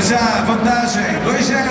Déjà, avantage, Roger.